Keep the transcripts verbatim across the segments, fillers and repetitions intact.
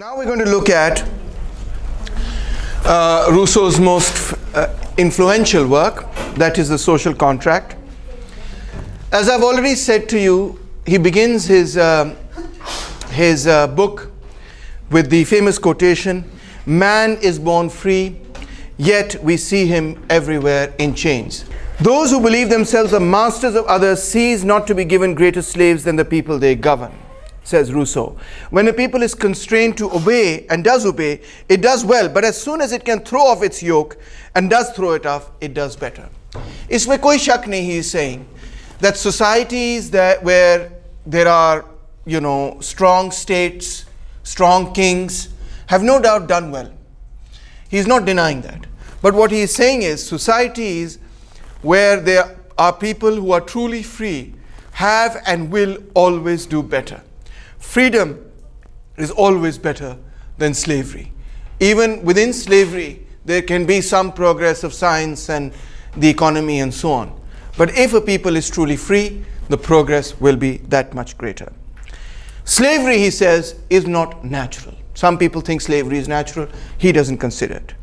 Now we're going to look at uh, Rousseau's most uh, influential work, that is The Social Contract. As I've already said to you, he begins his, uh, his uh, book with the famous quotation, "Man is born free, yet we see him everywhere in chains. Those who believe themselves the masters of others cease not to be given greater slaves than the people they govern," says Rousseau. When a people is constrained to obey and does obey, it does well, but as soon as it can throw off its yoke and does throw it off, it does better. Isme koi shak nahi, he is saying that societies that where there are, you know, strong states, strong kings, have no doubt done well. He is not denying that. But what he is saying is societies where there are people who are truly free have and will always do better. Freedom is always better than slavery. Even within slavery, there can be some progress of science and the economy and so on. But if a people is truly free, the progress will be that much greater. Slavery, he says, is not natural. Some people think slavery is natural. He doesn't consider it.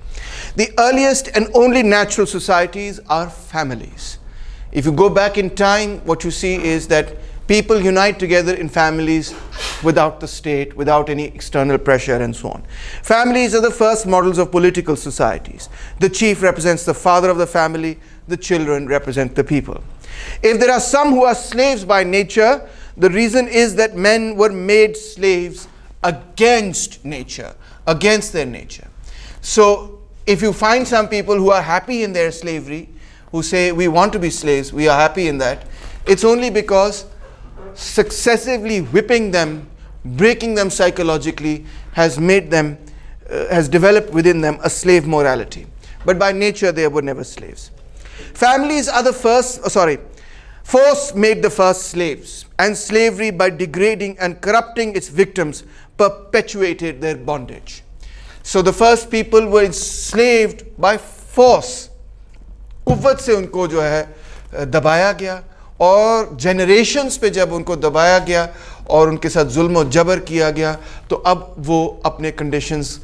The earliest and only natural societies are families. If you go back in time, what you see is that people unite together in families without the state, without any external pressure and so on. Families are the first models of political societies. The chief represents the father of the family, the children represent the people. If there are some who are slaves by nature, the reason is that men were made slaves against nature, against their nature. So if you find some people who are happy in their slavery, who say we want to be slaves, we are happy in that, it's only because successively whipping them, breaking them psychologically, has made them, uh, has developed within them a slave morality. But by nature, they were never slaves. Families are the first, oh, sorry, force made the first slaves, and slavery, by degrading and corrupting its victims, perpetuated their bondage. So the first people were enslaved by force. कुव्वत से उनको जो है दबाया गया, और generations पे जब उनको दबाया गया और उनके साथ जुल्म और जबर किया गया, तो अब वो अपने conditions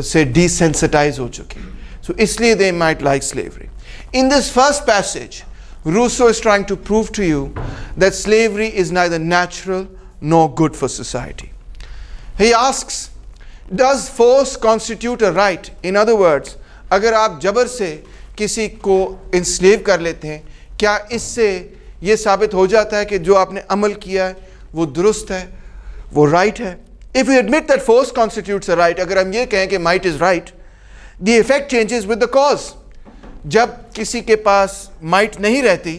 से desensitized हो चुके. So इसलिए they might like slavery. In this first passage, Rousseau is trying to prove to you that slavery is neither natural nor good for society. He asks, does force constitute a right? In other words, अगर आप जबर से किसी को enslave कर लेते हैं, क्या इससे ये साबित हो जाता है कि जो आपने अमल किया है वो दुरुस्त है, वो right है? If we admit that force constitutes a right, अगर हम ये कहें कि might is right, the effect changes with the cause. जब किसी के पास might नहीं रहती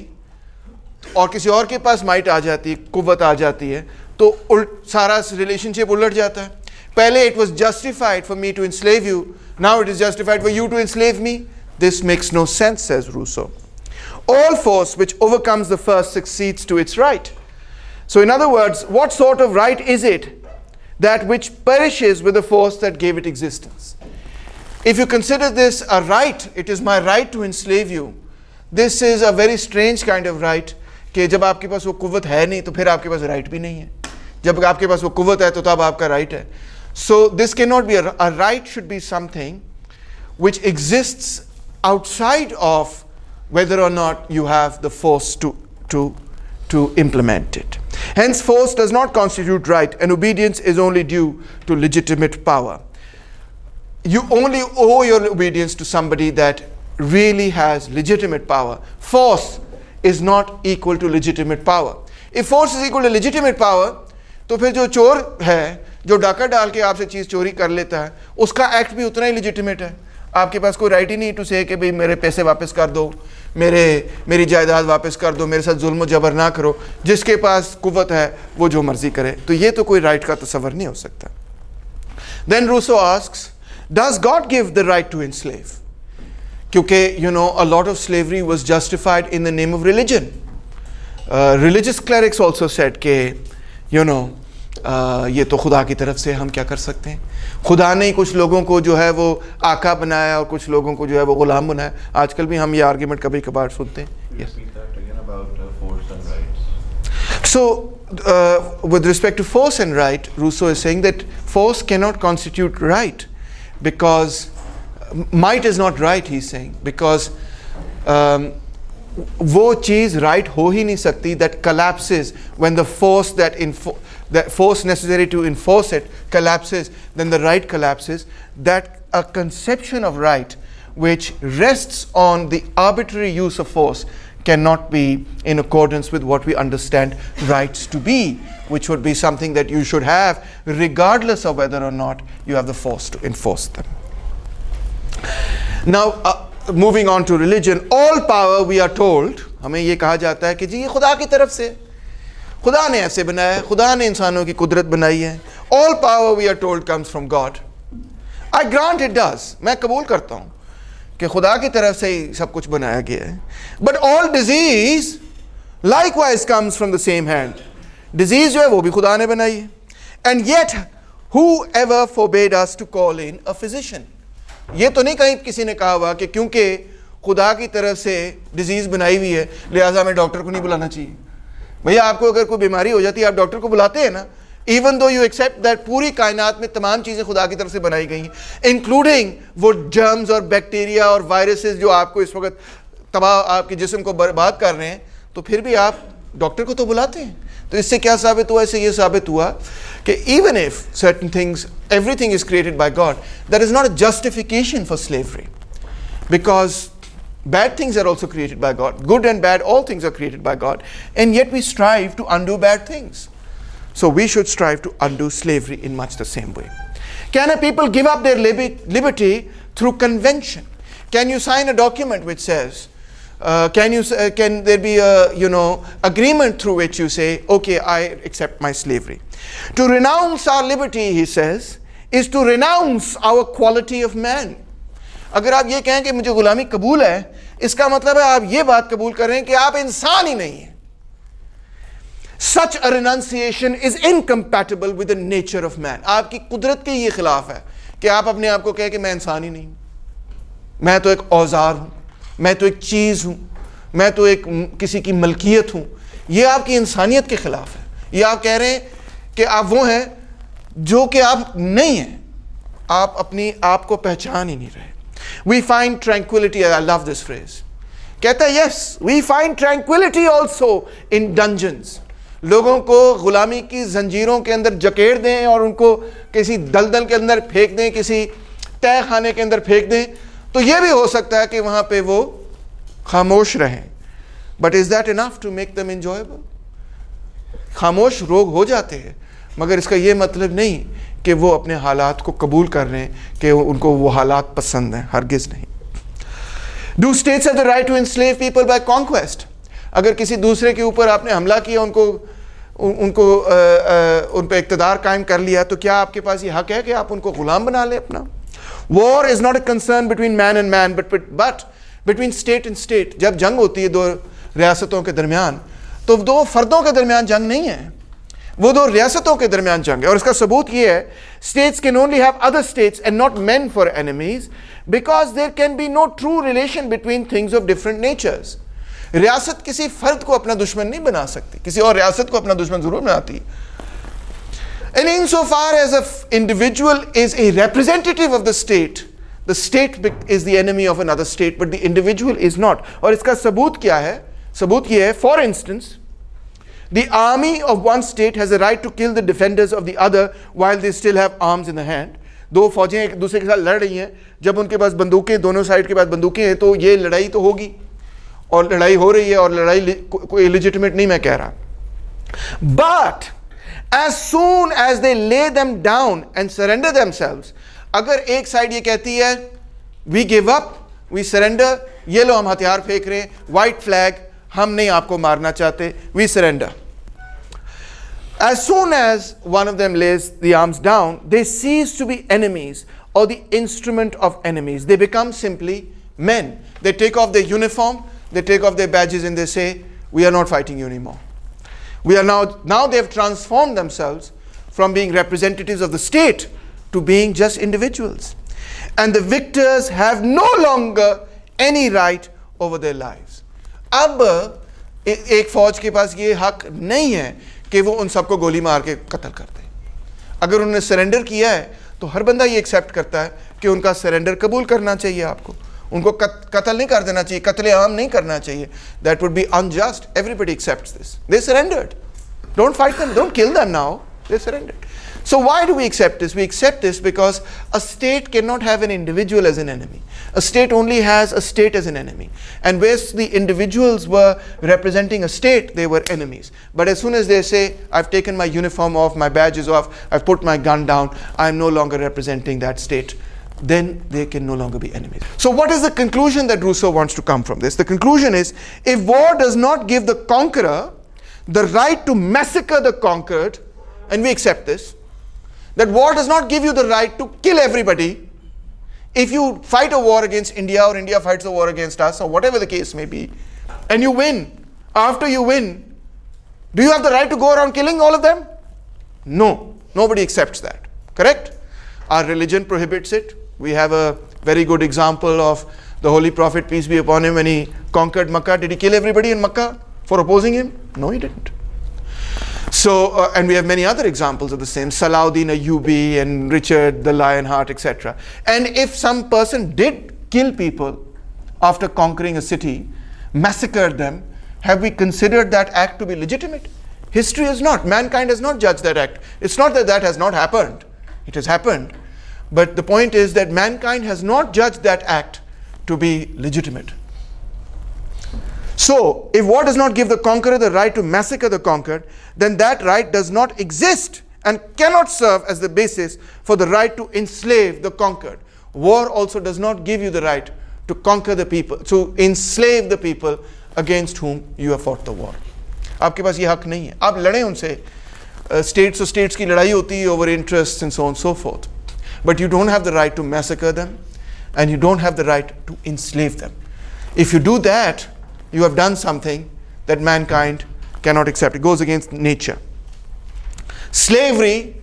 और किसी और के पास might आ जाती है, कुव्वत आ जाती है, तो उल्ट सारा relationship उलट जाता है. पहले it was justified for me to enslave you, now it is justified for you to enslave me. This makes no sense, says Rousseau. All force which overcomes the first succeeds to its right. So in other words, what sort of right is it that which perishes with the force that gave it existence? If you consider this a right, it is my right to enslave you, this is a very strange kind of right, कि जब आपके पास वो कुव्वत है नहीं, तो फिर आपके पास right भी नहीं है. जब आपके पास वो कुव्वत है, तो तब आपका right है. So this cannot be, a, a right should be something which exists outside of whether or not you have the force to, to, to implement it. Hence, force does not constitute right, and obedience is only due to legitimate power. You only owe your obedience to somebody that really has legitimate power. Force is not equal to legitimate power. If force is equal to legitimate power, तो फिर जो चोर है, जो डाका डाल के आपसे चीज चोरी कर लेता है, उसका एक्ट भी उतना ही लेजिटिमेट है. आपके पास कोई राइट ही नहीं टू से कि भाई मेरे पैसे वापस कर दो, मेरे मेरी जायदाद वापस कर दो, मेरे साथ जुल्म और जबर ना करो. जिसके पास कुव्वत है वो जो मर्जी करे, तो ये तो कोई राइट का तस्वर नहीं हो सकता. Then Rousseau asks, does God give the right to enslave? क्योंकि you know a lot of slavery was justified in the name of religion. Uh, religious clerics also said कि you know Uh, ये तो खुदा की तरफ से हम क्या कर सकते हैं, खुदा ने कुछ लोगों को जो है वो आका बनाया और कुछ लोगों को जो है वो गुलाम बनाया. आजकल भी हम ये आर्गुमेंट कभी कभार सुनते हैं. yes. So uh, with respect to force and right, Rousseau is saying that force cannot constitute right, because might is not right, he's saying, because um, wo cheez right ho hi nahi sakti that collapses when the force that the force necessary to enforce it collapses, then the right collapses. That a conception of right which rests on the arbitrary use of force cannot be in accordance with what we understand rights to be, which would be something that you should have regardless of whether or not you have the force to enforce them. Now, uh, moving on to religion, all power, we are told, हमें ये कहा जाता है कि जी ये खुदा की तरफ से, खुदा ने ऐसे बनाया है, खुदा ने इंसानों की कुदरत बनाई है. All power, we are told, comes from God. I grant it does. मैं कबूल करता हूँ कि खुदा की तरफ से ही सब कुछ बनाया गया है. But all disease likewise comes from the same hand. Disease जो है वो भी खुदा ने बनाई है. And yet, whoever forbade us to call in a physician? ये तो नहीं कहीं किसी ने कहा हुआ कि क्योंकि खुदा की तरफ से डिजीज़ बनाई हुई है लिहाजा हमें डॉक्टर को नहीं बुलाना चाहिए. भैया आपको अगर कोई बीमारी हो जाती है आप डॉक्टर को बुलाते हैं ना, even though you accept that पूरी कायनात में तमाम चीज़ें खुदा की तरफ से बनाई गई हैं, इंक्लूडिंग वो जर्म्स और बैक्टीरिया और वायरसेस जो आपको इस वक्त तबाह आपके जिस्म को बर्बाद कर रहे हैं, तो फिर भी आप डॉक्टर को तो बुलाते हैं. तो इससे क्या साबित हुआ? इससे ये साबित हुआ कि even if certain things, everything is created by God, that is not a justification for slavery, because bad things are also created by God. Good and bad, all things are created by God, and yet we strive to undo bad things. So we should strive to undo slavery in much the same way. Can a people give up their liberty through convention? Can you sign a document which says, Uh, can you uh, can there be a you know agreement through which you say, okay, I accept my slavery? To renounce our liberty, he says, is to renounce our quality of man. अगर आप ये कहें कि मुझे गुलामी कबूल है, इसका मतलब है आप ये बात कबूल कर रहे हैं कि आप इंसान ही नहीं हैं. Such a renunciation is incompatible with the nature of man. आपकी कुदरत के ये खिलाफ है कि आप अपने आप को कहें कि मैं इंसान ही नहीं, मैं तो एक औजार हूँ, मैं तो एक चीज़ हूँ, मैं तो एक किसी की मलकियत हूँ. ये आपकी इंसानियत के ख़िलाफ़ है. ये आप कह रहे हैं कि आप वो हैं जो कि आप नहीं हैं, आप अपनी आप को पहचान ही नहीं रहे. We find tranquility, I love this phrase. कहता है yes, we find tranquility also in dungeons. लोगों को ग़ुलामी की जंजीरों के अंदर जकेड़ दें और उनको किसी दलदल के अंदर फेंक दें, किसी तय खाने के अंदर फेंक दें, तो ये भी हो सकता है कि वहाँ पे वो खामोश रहें. But is that enough to make them enjoyable? खामोश रोग हो जाते हैं, मगर इसका ये मतलब नहीं कि वो अपने हालात को कबूल कर रहे हैं कि उनको वो हालात पसंद हैं, हरगिज़ नहीं. Do states have the right to enslave people by conquest? अगर किसी दूसरे के ऊपर आपने हमला किया, उनको उन, उनको आ, आ, उन पर इक़्तिदार कायम कर लिया, तो क्या आपके पास ये हक़ है कि आप उनको ग़ुलाम बना लें अपना? War is not a concern between man and man, but but, but between state and state. जब जंग होती है दो रियासतों के दरमियान, तो दो फर्दों के दरमियान जंग नहीं है, वो दो रियासतों के दरमियान जंग है. और इसका सबूत ये है, states can only have other states and not men for enemies, because there can be no true relation between things of different natures. रियासत किसी फर्द को अपना दुश्मन नहीं बना सकती, किसी और रियासत को अपना दुश्मन ज़रूर बनाती है. And insofar as an individual is a representative of the state, the state is the enemy of another state, but the individual is not. और इसका सबूत क्या है? सबूत ये है, for instance, the army of one state has a right to kill the defenders of the other while they still have arms in the hand. दो फौजें एक दूसरे के साथ लड़ रही हैं, जब उनके पास बंदूकें, दोनों साइड के पास बंदूकें हैं, तो ये लड़ाई तो होगी, और लड़ाई हो रही है, और लड़ाई कोई इलिजिटिमेट नहीं मैं कह रहा. But as soon as they lay them down and surrender themselves, अगर एक साइड ये कहती है we give up, we surrender, ये लो हम हथियार फेंक रहे हैं, white flag, हम नहीं आपको मारना चाहते, we surrender. As soon as one of them lays the arms down, they cease to be enemies or the instrument of enemies. They become simply men. They take off their uniform, they take off their badges and they say, we are not fighting you anymore. We are now, now they have transformed themselves from being representatives of the state to being just individuals. And the victors have no longer any right over their lives. अब ए, एक फ़ौज के पास ये हक नहीं है कि वो उन सबको गोली मार के कत्ल कर दे। अगर उन्होंने सरेंडर किया है तो हर बंदा ये एक्सेप्ट करता है कि उनका सरेंडर कबूल करना चाहिए, आपको उनको कत्ल नहीं कर देना चाहिए, कत्ल आम नहीं करना चाहिए। That would be unjust. Everybody accepts this. They surrendered, don't fight them, don't kill them now, they surrendered. So why do we accept this? We accept this because a state cannot have an individual as an enemy. A state only has a state as an enemy. And whereas the individuals were representing a state, they were enemies. But as soon as they say, I've taken my uniform off, my badge is off, I've put my gun down, I'm no longer representing that state, then they can no longer be enemies. So what is the conclusion that Rousseau wants to come from this? The conclusion is, if war does not give the conqueror the right to massacre the conquered, and we accept this, that war does not give you the right to kill everybody. If you fight a war against India, or India fights a war against us, or whatever the case may be, and you win, after you win, do you have the right to go around killing all of them? No, nobody accepts that, correct? Our religion prohibits it. We have a very good example of the Holy Prophet, peace be upon him, when he conquered Makkah. Did he kill everybody in Makkah for opposing him? No, he didn't. So, uh, and we have many other examples of the same, Saladin Ayyubi and Richard the Lionheart, et cetera. And if some person did kill people after conquering a city, massacred them, have we considered that act to be legitimate? History has not. Mankind has not judged that act. It's not that that has not happened. It has happened. But the point is that mankind has not judged that act to be legitimate. So, if war does not give the conqueror the right to massacre the conquered, then that right does not exist and cannot serve as the basis for the right to enslave the conquered. War also does not give you the right to conquer the people, to enslave the people against whom you have fought the war. आपके पास ये हक नहीं है. आप लड़ें उनसे. States to states की लड़ाई होती है over interests and so on and so forth. But you don't have the right to massacre them, and you don't have the right to enslave them. If you do that, you have done something that mankind cannot accept. It goes against nature. Slavery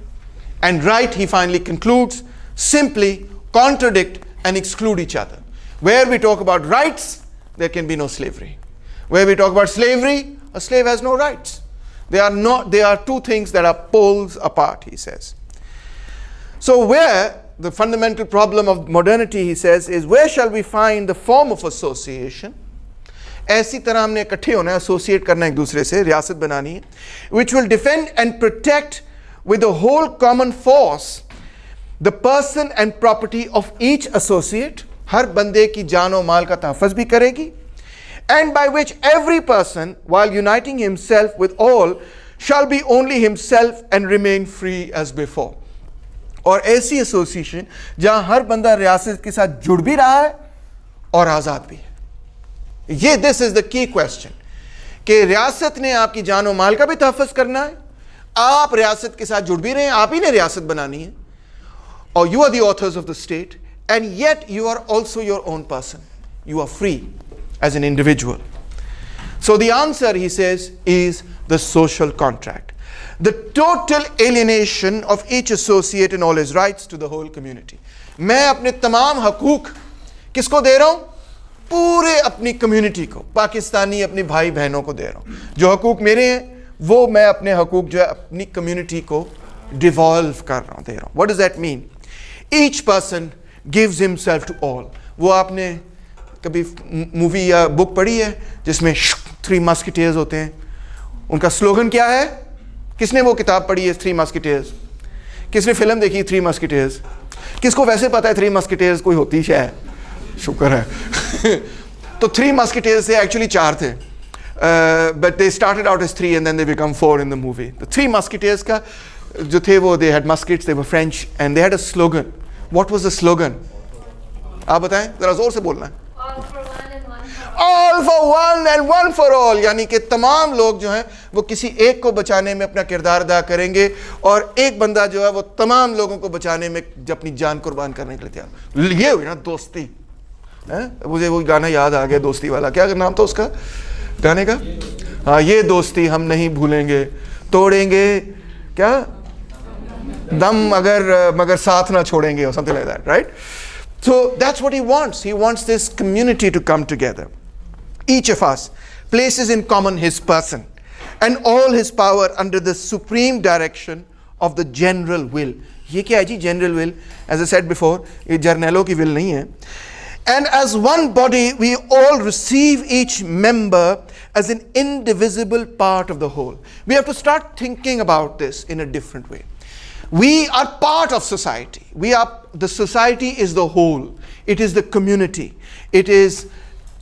and right, he finally concludes, simply contradict and exclude each other. Where we talk about rights, there can be no slavery. Where we talk about slavery, a slave has no rights. They are not, they are two things that are poles apart, he says. So where the fundamental problem of modernity, he says, is where shall we find the form of association? ऐसी तरह हमने इकट्ठे होना है, associate करना एक दूसरे से, रियासत बनानी है, which will defend and protect with a whole common force the person and property of each associate, हर बंदे की जान और माल का तहफ़्फ़ुज़ भी करेगी, and by which every person, while uniting himself with all, shall be only himself and remain free as before. और ऐसी association जहाँ हर बंदा रियासत के साथ जुड़ भी रहा है और आज़ाद भी है. ये this is the key question कि रियासत ने आपकी जान और माल का भी तहफ़्फ़ुज़ करना है, आप रियासत के साथ जुड़ भी रहे हैं, आप ही ने रियासत बनानी है, और you are the authors of the state and yet you are also your own person, you are free as an individual. So the answer he says is the social contract, the total alienation of each associate and all his rights to the whole community. मैं अपने तमाम हकूक किसको दे रहा हूं? पूरे अपनी community को, पाकिस्तानी अपने भाई बहनों को दे रहा हूँ. जो हकूक मेरे हैं वो मैं अपने हकूक जो है अपनी कम्युनिटी को डिवॉल्व कर रहा हूँ, दे रहा हूँ. What does that mean? Each person gives himself to all. वो आपने कभी मूवी या बुक पढ़ी है जिसमें थ्री मस्किटियर्स होते हैं, उनका स्लोगन क्या है? किसने वो किताब पढ़ी है थ्री मस्किटियर्स? किसने फिल्म देखी थ्री मस्किटियर्स? किसको वैसे पता है थ्री मस्किटियर्स कोई होती शायद? शुक्र है. तो थ्री मस्किटियर्स से एक्चुअली चार थे, but they started out as three and then they become four in the movie. तो थ्री मस्किटियर्स का जो थे वो they had muskets, they were French and they had a slogan. What was the slogan? आप बताएं, जरा जोर से बोलना है. All for one and one for all, यानी कि तमाम लोग जो हैं वो किसी एक को बचाने में अपना किरदार अदा करेंगे और एक बंदा जो है वो तमाम लोगों को बचाने में अपनी जान कुर्बान करने के लिए तैयार. ये हुई ना दोस्ती. है? मुझे वो गाना याद आ गया, दोस्ती वाला. क्या नाम था उसका गाने का? हाँ, ये दोस्ती हम नहीं भूलेंगे, तोड़ेंगे क्या दम अगर मगर साथ ना छोड़ेंगे, or something like that, right? So that's what he wants. He wants this community to come together. Each of us places in common his person and all his power under the supreme direction of the general will. ये क्या है जी general will? As I said before, ये जर्नलों की will नहीं है. And as one body, we all receive each member as an indivisible part of the whole. We have to start thinking about this in a different way. We are part of society. We are, the society is the whole. It is the community. It is,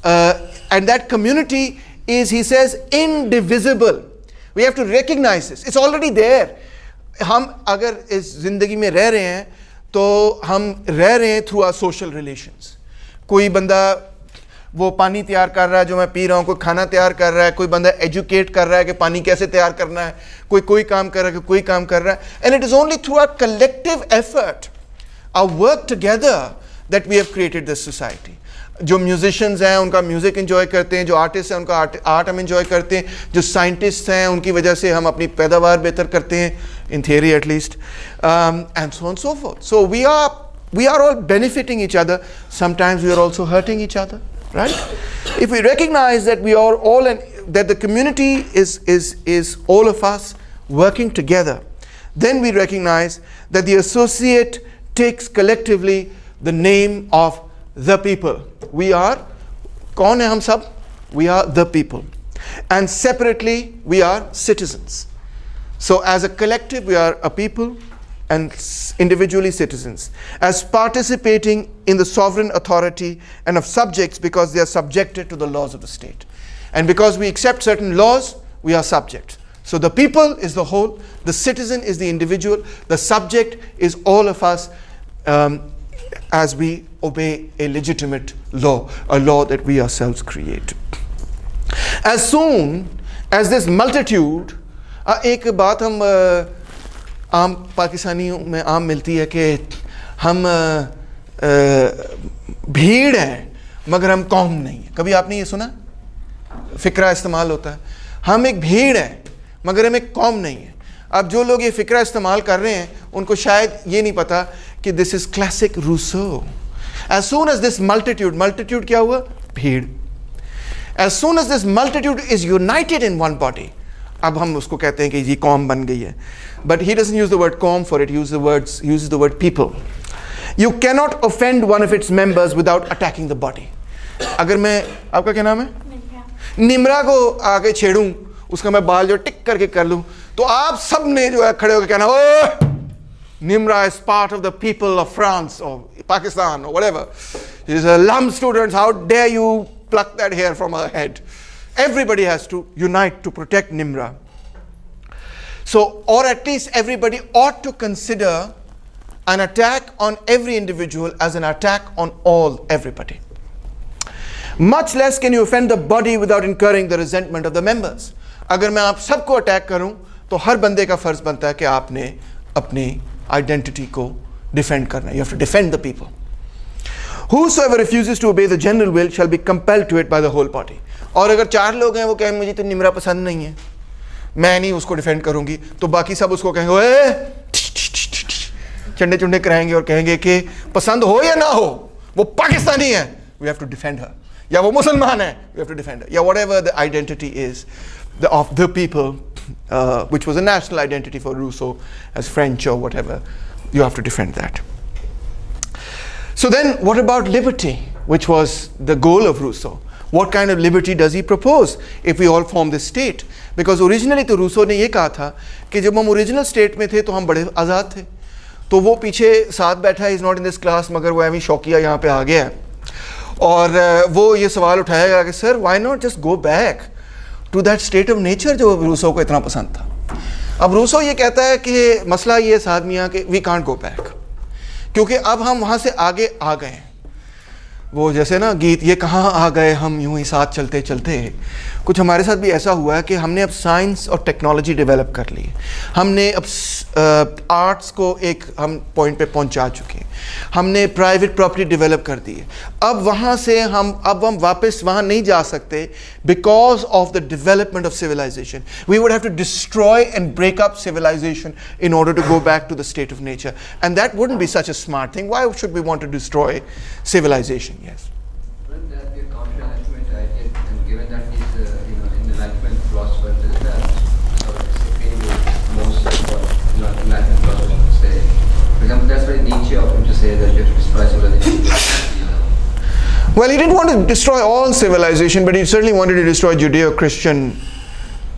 uh, and that community is, he says, indivisible. We have to recognize this. It's already there. हम अगर इस जिंदगी में रह रहे हैं, तो हम रह रहे हैं through our social relations. कोई बंदा वो पानी तैयार कर रहा है जो मैं पी रहा हूँ, कोई खाना तैयार कर रहा है, कोई बंदा एजुकेट कर रहा है कि पानी कैसे तैयार करना है, कोई कोई काम कर रहा है, कोई काम कर रहा है. And it is only through our collective effort, our work together, that we have created this society. जो musicians हैं उनका music enjoy करते हैं, जो artists हैं उनका art हम enjoy करते हैं, जो scientists हैं उनकी वजह से हम अपनी पैदावार बेहतर करते हैं, in theory at least, um, and so on and so forth. So we are we are all benefiting each other. Sometimes we are also hurting each other, right? If we recognize that we are all and that the community is is is all of us working together, then we recognize that the associate takes collectively the name of the people. We are, kaun hai hum sab? We are the people. And separately, we are citizens. So as a collective, we are a people and individually citizens. As participating in the sovereign authority and of subjects because they are subjected to the laws of the state. And because we accept certain laws, we are subjects. So the people is the whole, the citizen is the individual, the subject is all of us, um, as we obey a legitimate law, a law that we ourselves create. As soon as this multitude, एक बात हम आम पाकिस्तानियों में आम मिलती है कि हम भीड़ हैं, मगर हम कौम नहीं है. कभी आपने ये सुना? फिक्रा इस्तेमाल होता है, हम एक भीड़ हैं, मगर हम एक कौम नहीं है. अब जो लोग ये फिक्रा इस्तेमाल कर रहे हैं, उनको शायद ये नहीं पता कि this is classic Rousseau. As soon as this multitude, multitude क्या हुआ? भीड़. As soon as this multitude is united in one body, अब हम उसको कहते हैं कि ये कौम बन गई है. But he doesn't use the word कौम for it. He uses the words, he uses the word people. You cannot offend one of its members without attacking the body. अगर मैं, आपका क्या नाम है? निम्रा. निम्रा को आगे छेड़ूं, उसका मैं बाल जो टिक करके कर लूं, तो आप सब ने जो है खड़े होकर कहना, ओह Nimra is part of the people of France or Pakistan or whatever. She is a alum student. How dare you pluck that hair from her head? Everybody has to unite to protect Nimra. So, or at least everybody ought to consider an attack on every individual as an attack on all everybody. Much less can you offend the body without incurring the resentment of the members. Agar main aap sabko attack karun, to har bande ka farz banta hai ki aapne apni identity ko defend karna. You have to defend the people. Whosoever refuses to obey the general will shall be compelled to it by the whole party. और अगर चार लोग हैं वो कहें मुझे तो निम्रा पसंद नहीं है, मैं नहीं उसको डिफेंड करूंगी, तो बाकी सब उसको कहेंगे ओए, चंडे चुंडे कराएंगे और कहेंगे कि पसंद हो या ना हो वो पाकिस्तानी है, we have to defend her, या वो मुसलमान है, we have to defend her, या whatever the identity is of the people. Uh, which was a national identity for Rousseau as French or whatever, you have to defend that. So then what about liberty, which was the goal of Rousseau? What kind of liberty does he propose if we all form this state? Because originally to Rousseau ne ye kaha tha ki jab hum original state mein the to hum bade azad the, to wo piche saath baitha hai, is not in this class magar wo aimi shaukiya yahan pe aa gaya hai, aur wo ye sawal uthayega ki sir, why not just go back to that state of nature जो Rousseau को इतना पसंद था. अब Rousseau ये कहता है कि मसला ये साहब मियाँ के we can't go back, क्योंकि अब हम वहाँ से आगे आ गए. वो जैसे ना गीत, ये कहाँ आ गए हम यूँ ही साथ चलते चलते. कुछ हमारे साथ भी ऐसा हुआ है कि हमने अब साइंस और टेक्नोलॉजी डेवलप कर ली, हमने अब आर्ट्स को एक हम पॉइंट पे पहुंचा चुके हैं, हमने प्राइवेट प्रॉपर्टी डेवलप कर दी है. अब वहाँ से हम अब हम वापस वहाँ नहीं जा सकते because of the development of civilisation. We would have to destroy and break up civilisation in order to go back to the state of nature, and that wouldn't be such a smart thing. Why should we want to destroy civilisation? Yes. Wouldn't that be a counter-argument, given that he's, uh, you know, example, that's why Nietzsche often to say that you have to destroy civilization. Well, he didn't want to destroy all civilization, but he certainly wanted to destroy Judeo-Christian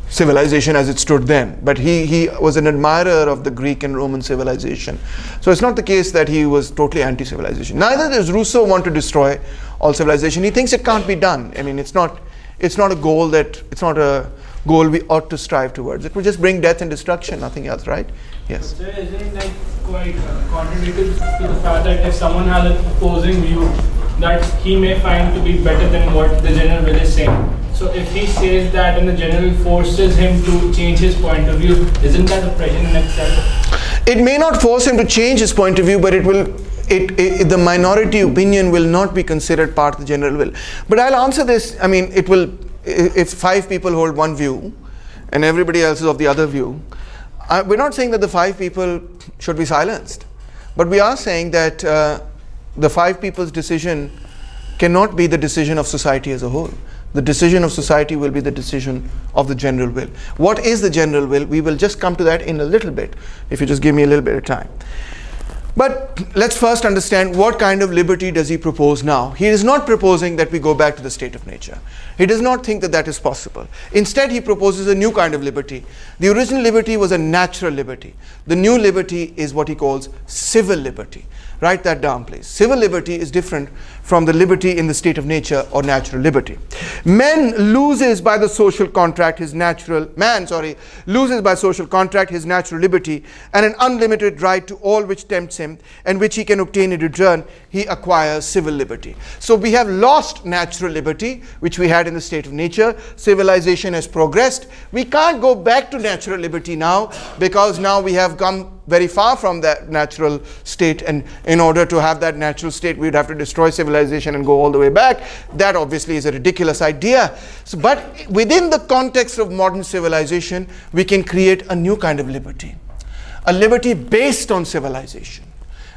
civilization as it stood then. But he, he was an admirer of the Greek and Roman civilization. So it's not the case that he was totally anti-civilization. Neither does Rousseau want to destroy all civilization. He thinks it can't be done. I mean, it's not, it's not a goal that, it's not a goal we ought to strive towards. It will just bring death and destruction, nothing else, right? Yes. Sir, isn't it like quite contradictory to the fact that if someone has an opposing view, that he may find to be better than what the general will is saying. So if he says that and the general forces him to change his point of view, isn't that oppression in itself? It may not force him to change his point of view, but it will, it, it, the minority opinion will not be considered part of the general will. But I'll answer this, I mean, it will, if five people hold one view and everybody else is of the other view, I, we're not saying that the five people should be silenced, but we are saying that uh, the five people's decision cannot be the decision of society as a whole. The decision of society will be the decision of the general will. What is the general will? We will just come to that in a little bit, if you just give me a little bit of time. But let's first understand what kind of liberty does he propose now. He is not proposing that we go back to the state of nature. He does not think that that is possible. Instead, he proposes a new kind of liberty. The original liberty was a natural liberty. The new liberty is what he calls civil liberty. Write that down, please. Civil liberty is different from the liberty in the state of nature or natural liberty. Man loses by the social contract his natural, man, sorry, loses by social contract his natural liberty and an unlimited right to all which tempts him and which he can obtain in return, he acquires civil liberty. So we have lost natural liberty, which we had in the state of nature. Civilization has progressed. We can't go back to natural liberty now because now we have come very far from that natural state, and in order to have that natural state we would have to destroy civilization and go all the way back. That obviously is a ridiculous idea. So, but within the context of modern civilization we can create a new kind of liberty, a liberty based on civilization,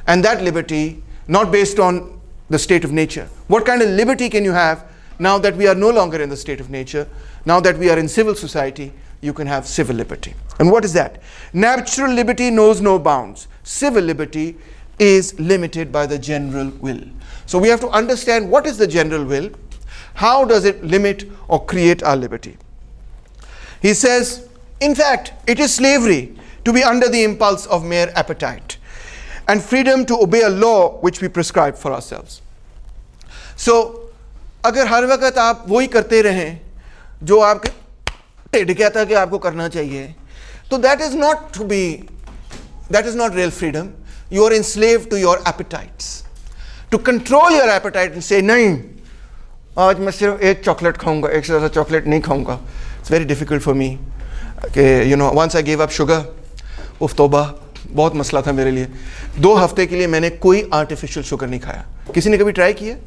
and that liberty not based on the state of nature. What kind of liberty can you have now that we are no longer in the state of nature, now that we are in civil society? You can have civil liberty. And what is that? Natural liberty knows no bounds. Civil liberty is limited by the general will. So we have to understand what is the general will, how does it limit or create our liberty. He says, in fact, it is slavery to be under the impulse of mere appetite and freedom to obey a law which we prescribe for ourselves. So, agar har waqt aap wohi karte rahe, jo aapke कहता कि आपको करना चाहिए, तो that is not to be, that is not real freedom. You are enslaved to your appetites. To control your appetite and say, नहीं, आज मैं सिर्फ एक chocolate खाऊंगा, एक से ज़्यादा chocolate नहीं खाऊंगा. It's very difficult for me. Okay, you know, once I gave up sugar, उफ़ तौबा, बहुत मसला था मेरे लिए. दो हफ्ते के लिए मैंने कोई artificial sugar नहीं खाया. किसी ने कभी try किया?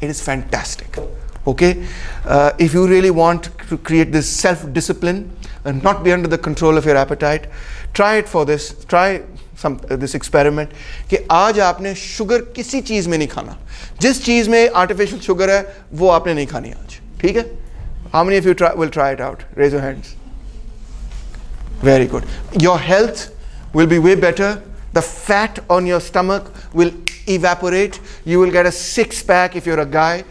It is fantastic. Okay, uh, if you really want to create this self-discipline and not be under the control of your appetite, try it for this, try some, uh, this experiment. कि आज आपने sugar किसी चीज़ में नहीं खाना, जिस चीज़ में artificial sugar है, वो आपने नहीं खानी आज, ठीक है? How many of you try, will try it out? Raise your hands. Very good. Your health will be way better. The fat on your stomach will evaporate. You will get a six-pack if you're a guy.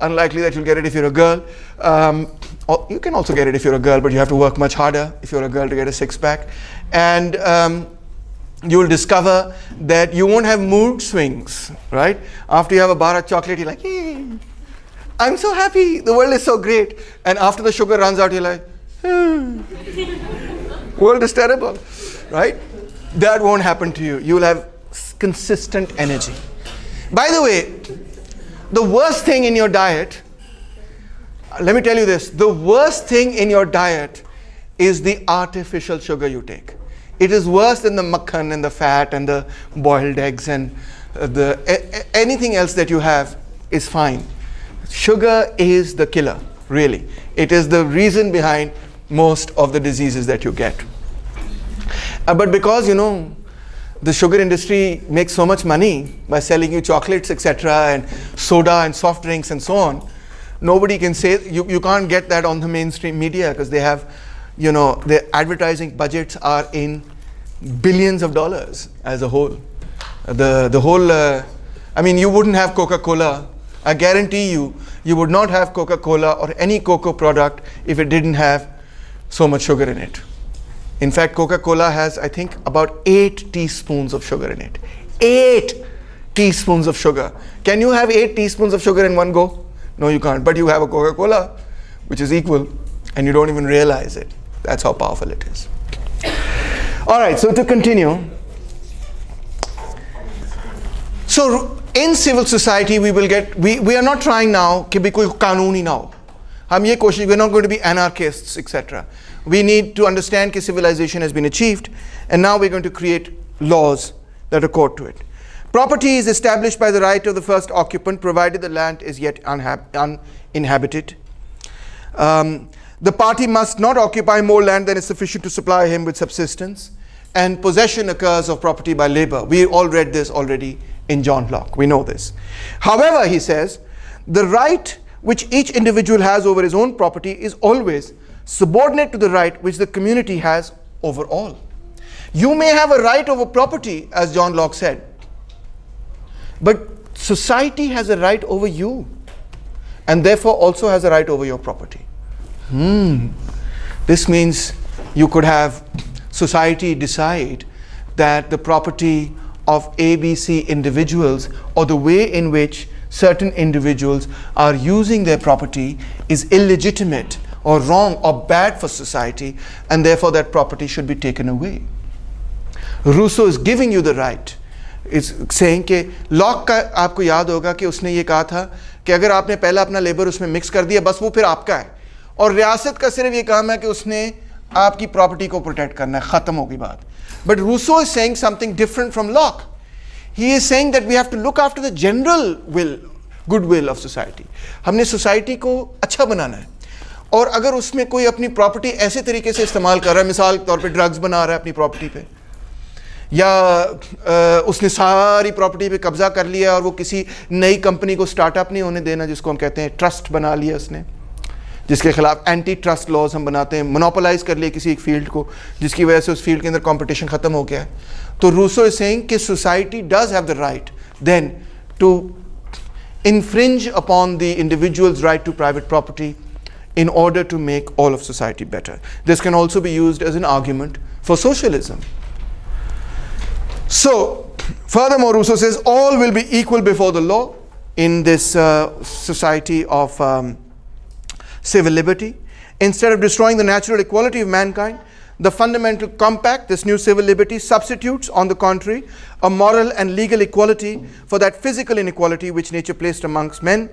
Unlikely that you'll get it if you're a girl. Um, or you can also get it if you're a girl, but you have to work much harder if you're a girl to get a six-pack. And um, you'll discover that you won't have mood swings, right? After you have a bar of chocolate, you're like, hey, I'm so happy, the world is so great. And after the sugar runs out, you're like, hmm, world is terrible, right? That won't happen to you. You'll have consistent energy. By the way, the worst thing in your diet, let me tell you this, the worst thing in your diet is the artificial sugar you take. It is worse than the makhan and the fat and the boiled eggs and the a, a, anything else that you have is fine. Sugar is the killer, really. It is the reason behind most of the diseases that you get. Uh, but because, you know, the sugar industry makes so much money by selling you chocolates, et cetera, and soda and soft drinks and so on. Nobody can say, you, you can't get that on the mainstream media because they have, you know, their advertising budgets are in billions of dollars as a whole. The, the whole, uh, I mean, you wouldn't have Coca-Cola. I guarantee you, you would not have Coca-Cola or any cocoa product if it didn't have so much sugar in it. In fact, Coca-Cola has, I think, about eight teaspoons of sugar in it. Eight teaspoons of sugar. Can you have eight teaspoons of sugar in one go? No, you can't. But you have a Coca-Cola, which is equal, and you don't even realize it. That's how powerful it is. All right, so to continue. So in civil society, we will get, we, we are not trying now, ki bhi koi kanuni na ho. We're not going to be anarchists, et cetera. We need to understand that civilization has been achieved, and now we're going to create laws that accord to it. Property is established by the right of the first occupant, provided the land is yet uninhabited. Um, the party must not occupy more land than is sufficient to supply him with subsistence. And possession occurs of property by labor. We all read this already in John Locke. We know this. However, he says, the right which each individual has over his own property is always subordinate to the right which the community has over all. You may have a right over property, as John Locke said, but society has a right over you, and therefore also has a right over your property. Hmm. This means you could have society decide that the property of A B C individuals, or the way in which certain individuals are using their property, is illegitimate or wrong or bad for society, and therefore that property should be taken away. Rousseau is giving you the right. It's saying that Locke, aapko yaad hoga ki usne ye kaha tha ki agar aapne pehla apna labor usme mix kar diya, bas wo phir aapka hai. Aur riyasat ka sirf ye kaam hai ki usne aapki property ko protect karna hai. Khatam hogi baat. But Rousseau is saying something different from Locke. He is saying that we have to look after the general will, goodwill of society. हमने society को अच्छा बनाना है. और अगर उसमें कोई अपनी property ऐसे तरीके से इस्तेमाल कर रहा है, मिसाल के तौर पे ड्रग्स बना रहा है अपनी प्रॉपर्टी पे, या आ, उसने सारी प्रॉपर्टी पे कब्जा कर लिया और वो किसी नई कंपनी को स्टार्टअप नहीं होने देना, जिसको हम कहते हैं ट्रस्ट बना लिया उसने, जिसके खिलाफ एंटी ट्रस्ट लॉज हम बनाते हैं. मोनोपोलाइज कर लिए किसी एक फील्ड को, जिसकी वजह से उस फील्ड के अंदर कॉम्पिटिशन ख़त्म हो गया है. तो रूसो इज सेइंग कि society does have the right then to infringe upon the individual's right to private property in order to make all of society better. This can also be used as an argument for socialism. So, furthermore, Rousseau says all will be equal before the law in this uh, society of um, civil liberty. Instead of destroying the natural equality of mankind, the fundamental compact, this new civil liberty, substitutes, on the contrary, a moral and legal equality for that physical inequality which nature placed amongst men.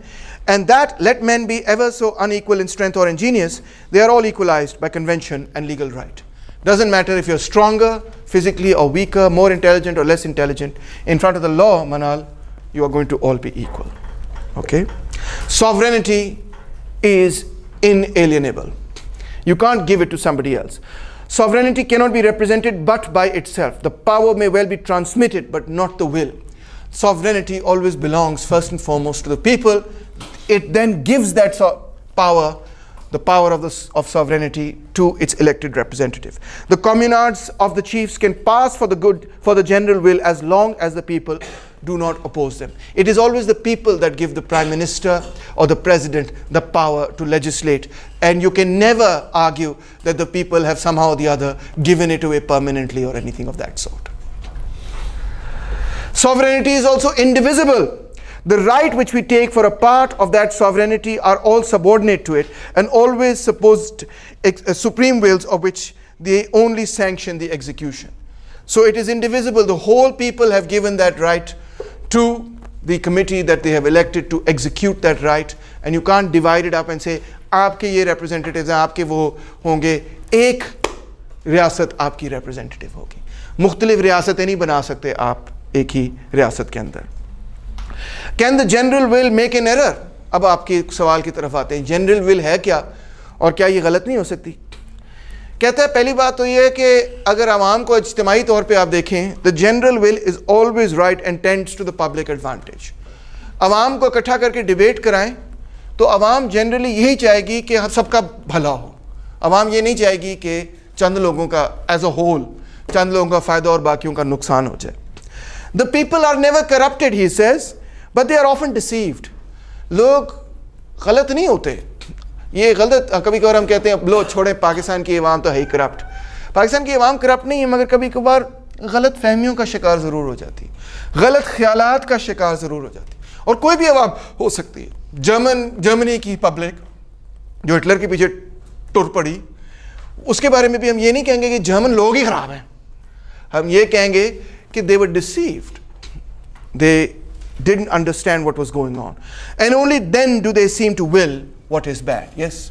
And that, let men be ever so unequal in strength or in genius, they are all equalized by convention and legal right. Doesn't matter if you're stronger physically or weaker, more intelligent or less intelligent. In front of the law, Manal, you are going to all be equal. Okay? Sovereignty is inalienable. You can't give it to somebody else. Sovereignty cannot be represented but by itself. The power may well be transmitted, but not the will. Sovereignty always belongs first and foremost to the people. It then gives that so power, the power of, the, of sovereignty, to its elected representative. The communards of the chiefs can pass for the good, for the general will, as long as the people do not oppose them. It is always the people that give the prime minister or the president the power to legislate, and you can never argue that the people have somehow or the other given it away permanently or anything of that sort. Sovereignty is also indivisible. The right which we take for a part of that sovereignty are all subordinate to it, and always supposed supreme wills, of which they only sanction the execution. So it is indivisible. The whole people have given that right to the committee that they have elected to execute that right, and you can't divide it up and say aapke ye representatives hain, aapke wo honge. Ek riyasat aapki representative hogi. Mukhtalif riyasatein nahi bana sakte aap ek hi riyasat ke andar. Can the general will make an error? Ab aapke sawal ki taraf aate hain, general will hai kya aur kya ye galat nahi ho sakti? कहता है पहली बात तो ये है कि अगर आवाम को इज्तिमाई तौर पे आप देखें, the general will is always right and tends to the public advantage. आवाम को इकट्ठा करके डिबेट कराएं तो आवाम जनरली यही चाहेगी कि सबका भला हो. आवाम ये नहीं चाहेगी कि चंद लोगों का एज अ होल चंद लोगों का फायदा और बाकियों का नुकसान हो जाए. The people are never corrupted he says but they are often deceived. लोग गलत नहीं होते. ये गलत कभी कभार हम कहते हैं लो छोड़े पाकिस्तान की इवाम तो है ही करप्ट. पाकिस्तान की इवाम करप्ट नहीं है मगर कभी कभार गलत फहमियों का शिकार ज़रूर हो जाती, गलत ख्यालात का शिकार ज़रूर हो जाती. और कोई भी अवाम हो सकती है. जर्मन जर्मनी की पब्लिक जो हिटलर के पीछे टुर पड़ी उसके बारे में भी हम ये नहीं कहेंगे कि जर्मन लोग ही ख़राब हैं. हम ये कहेंगे कि they were deceived, they didn't understand what was going on and only then do they seem to will what is bad. Yes.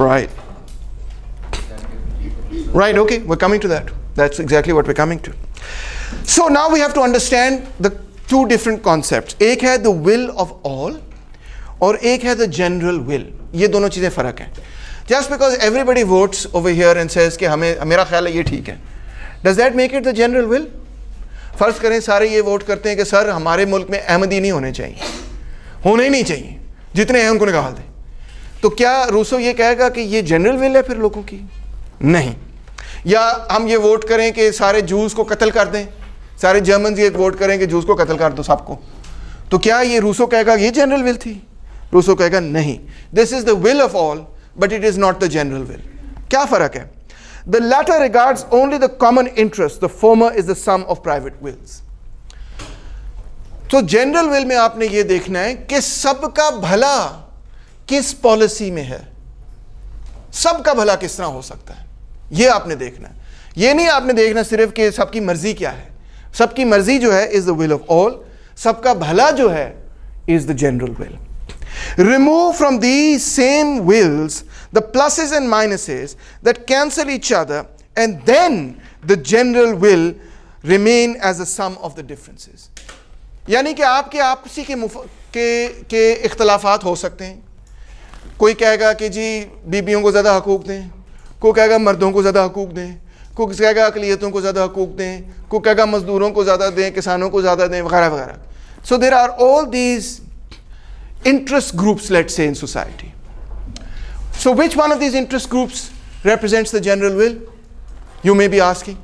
Right. Right, okay, we're coming to that. That's exactly what we're coming to. So now we have to understand the two different concepts. Ek hai the will of all or ek hai the general will. Ye dono cheeze farak hai. Just because everybody votes over here and says ki hame mera khayal hai ye theek hai, does that make it the general will? Farz karein sare ye vote karte hain ki sir hamare mulk mein Ahmadi nahi hone chahiye, hone hi nahi chahiye, jitne hain unko nikal de. तो क्या Rousseau ये कहेगा कि ये general will है फिर लोगों की? नहीं. या हम ये वोट करें कि सारे जूस को कत्ल कर दें, सारे जर्मन ये वोट करें कि जूस को कत्ल कर दो सबको, तो क्या ये रूसो कहेगा ये जनरल विल थी? रूसो कहेगा नहीं, this is the will of all but it is not the general will. क्या फ़र्क है? The latter regards only the common interest, the former is the sum of private wills. तो general will में आपने ये देखना है कि सबका भला किस पॉलिसी में है, सबका भला किस तरह हो सकता है, यह आपने देखना है. यह नहीं आपने देखना सिर्फ कि सबकी मर्जी क्या है. सबकी मर्जी जो है is the will of all, सबका भला जो है is the general will. Remove from the same wills the pluses and minuses that cancel each other and then the general will remain as a sum of the differences. यानी कि आपके आपसी के के, के इख्तलाफात हो सकते हैं. कोई कहेगा कि जी बीबियों को ज़्यादा हकूक़ दें, कोई कहेगा मर्दों को ज़्यादा हकूक़ दें, कोई कहेगा अक़लियतों को ज़्यादा हकूक़ दें, कोई कहेगा मज़दूरों को ज़्यादा दें, किसानों को ज़्यादा दें, वगैरह वगैरह. So there are all these interest groups let's say in society. So which one of these interest groups represents the general will, you may be asking.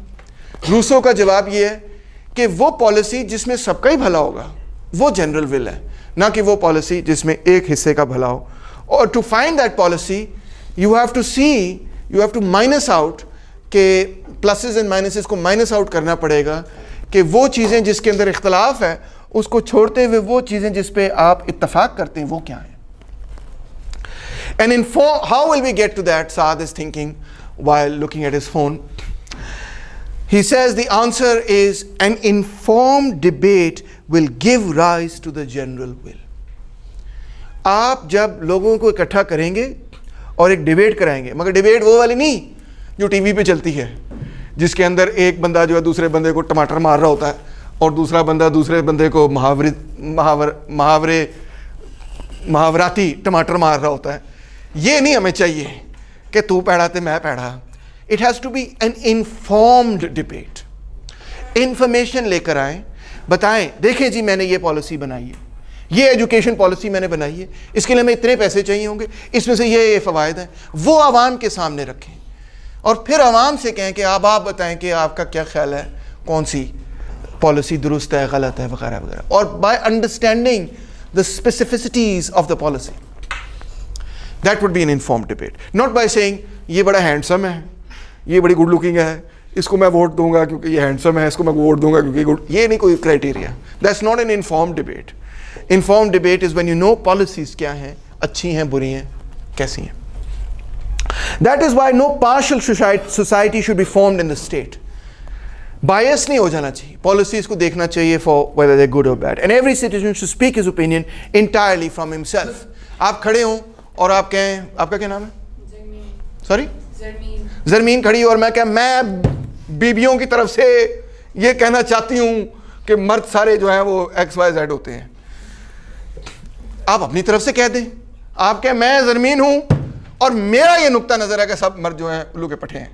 Rousseau का जवाब ये है कि वो पॉलिसी जिसमें सबका ही भला होगा वो जनरल विल है, ना कि वो पॉलिसी जिसमें एक हिस्से का भला हो. Or to find that policy, you have to see, you have to minus out के pluses and minuses को minus out करना पड़ेगा कि वो चीज़ें जिसके अंदर इख्तलाफ है उसको छोड़ते हुए वो चीज़ें जिस पे आप इत्तफाक करते हैं वो क्या हैं. And in for, how will we get to that? Saad is thinking while looking at his phone. He says the answer is an informed debate will give rise to the general will. आप जब लोगों को इकट्ठा करेंगे और एक debate कराएंगे, मगर डिबेट वो वाली नहीं जो टीवी पे चलती है जिसके अंदर एक बंदा जो है दूसरे बंदे को टमाटर मार रहा होता है और दूसरा बंदा दूसरे बंदे को मुहावरे महावर मुहावरे मुहावराती टमाटर मार रहा होता है. ये नहीं हमें चाहिए कि तू पैड़ा ते मैं पैड़ा. It has to be an informed debate. Information लेकर आएँ, बताएँ देखें जी मैंने ये पॉलिसी बनाई है, ये एजुकेशन पॉलिसी मैंने बनाई है, इसके लिए हमें इतने पैसे चाहिए होंगे, इसमें से ये ये फ़वायद हैं, वो आवाम के सामने रखें और फिर आवाम से कहें कि आप आप बताएं कि आपका क्या ख्याल है, कौन सी पॉलिसी दुरुस्त है, गलत है, वगैरह वगैरह. और by understanding the specificities of the policy that would be an informed debate, not by saying ये बड़ा हैंडसम है, ये बड़ी गुड लुकिंग है, इसको मैं वोट दूंगा क्योंकि ये हैंडसम है, इसको मैं वोट दूंगा क्योंकि गुड. ये नहीं कोई criteria. That's not an informed debate. Informed debate is when you know policies क्या हैं, अच्छी हैं, बुरी हैं, कैसी हैं. That is why no partial society should be formed in the state. Bias नहीं हो जाना चाहिए. Policies को देखना चाहिए for whether they're good or bad. And every citizen should speak his opinion entirely from himself. आप खड़े हों और आप कहें, आपका क्या नाम है? Sorry? ज़रमीन. ज़रमीन खड़ी हो और मैं क्या, मैं बीबियों की तरफ से ये कहना चाहती हूँ कि मर्द सारे जो हैं वो एक्स वाई जेड होते हैं. आप अपनी तरफ से कह दें, आप कहें मैं ज़रमीन हूं और मेरा ये नुक्ता नज़र है कि सब मर्द जो हैं उल्लू के पटे हैं.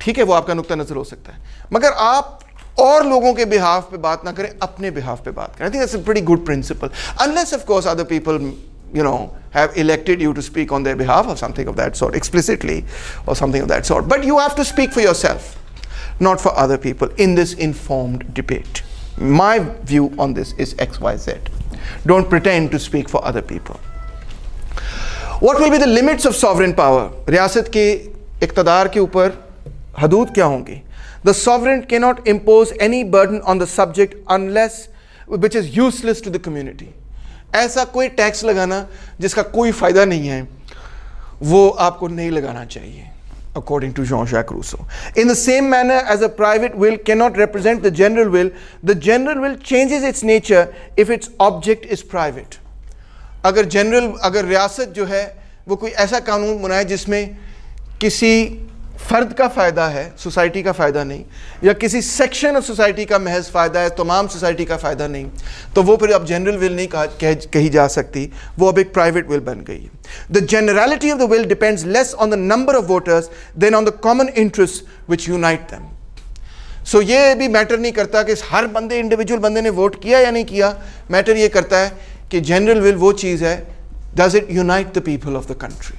ठीक है, वो आपका नुक्ता नज़र हो सकता है, मगर आप और लोगों के बिहाफ पे बात ना करें, अपने बिहाफ पे बात करें. I think that's a pretty good principle, unless of course other people you know, have elected you to speak on their behalf or something of that sort, explicitly or something of that sort. But you have to speak for yourself, not for other people in this informed debate. My view on this is X Y Z. Don't pretend to speak for other people. What will be the limits of sovereign power? Riyasat ki iqtadar ke upar hadood kya hongi? The sovereign cannot impose any burden on the subject unless which is useless to the community. ऐसा कोई tax लगाना जिसका कोई फायदा नहीं है वो आपको नहीं लगाना चाहिए, according to Jean-Jacques Rousseau. In the same manner as a private will cannot represent the general will, the general will changes its nature if its object is private. अगर जनरल अगर रियासत जो है वो कोई ऐसा कानून बनाए जिसमें किसी फर्द का फ़ायदा है, सोसाइटी का फ़ायदा नहीं, या किसी सेक्शन ऑफ सोसाइटी का महज फ़ायदा है, तमाम सोसाइटी का फ़ायदा नहीं, तो वो फिर अब जनरल विल नहीं कहा कह, कही जा सकती, वो अब एक प्राइवेट विल बन गई है. The generality of the will depends less on the number of voters than on the common interest which unite them. सो ये भी मैटर नहीं करता कि हर बंदे इंडिविजुअल बंदे ने वोट किया या नहीं किया, मैटर ये करता है कि जनरल विल वो चीज़ है, does it unite the people of the country?